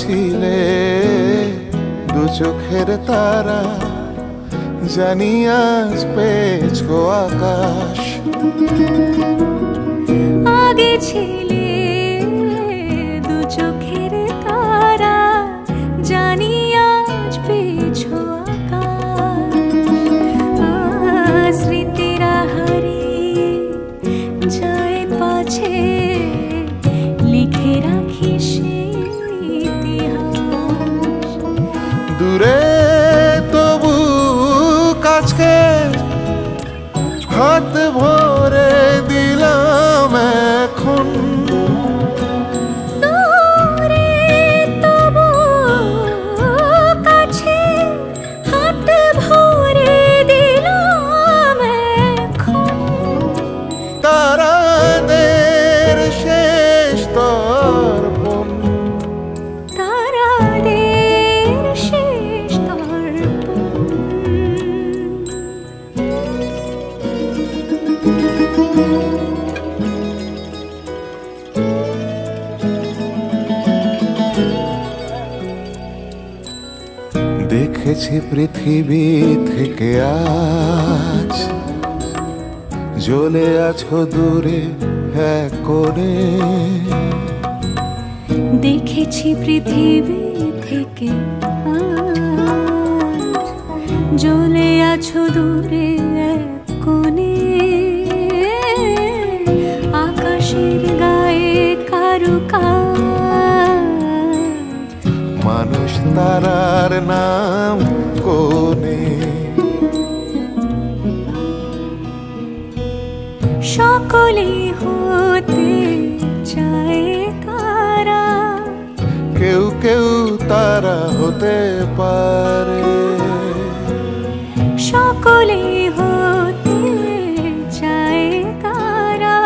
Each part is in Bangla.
ছিলে দু চোখের তারা, জানি আজ পেয়েছো আকাশ। আগে ছিলে দু চোখের তারা, জানি আজ পেয়েছো আকাশ। স্মৃতিরা হারিয়ে যায় পাছে, লিখে রাখি সেই ইতিহাস। দূরে হাত ভরে দিলাম এখন, দূরে তবু কাছে হাত ভরে দিলাম এখন। তারাদের শেষ তর্পণ, তারাদের শেষ তর্পণ। দেখেছি পৃথিবী থেকে আজ, জ্বলে আছো দূরে এক কোণে। দেখেছি পৃথিবী থেকে আজ, জ্বলে আছো দূরে এক কোণে। আকাশের গায়ে কারুকাজ, মানুষ তারার নাম কোনে। সকলে হতে চায় তারা, কেউ কেউ তারা হতে পারে। সকলে হতে চায় তারা,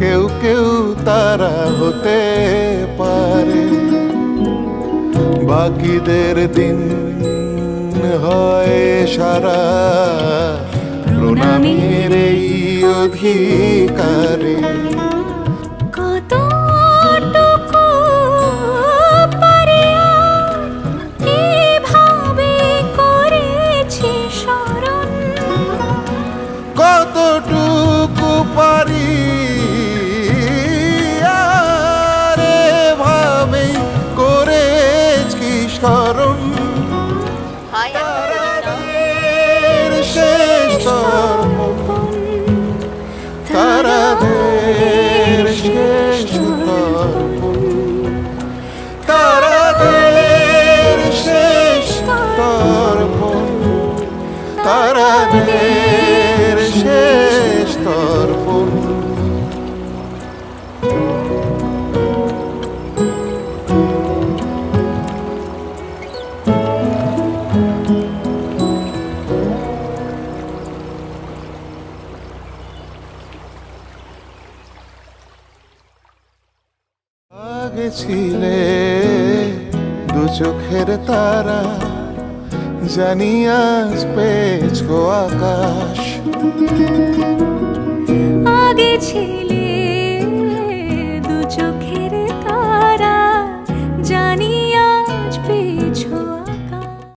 কেউ কেউ তারা হতে পারে। বাকিদের দিন হয় সারা, প্রণামের এই অধিকারে। কতটুকু পারি ছিলে দু চোখের তারা, জানি আজ পেয়েছো আকাশ। আগে ছিলে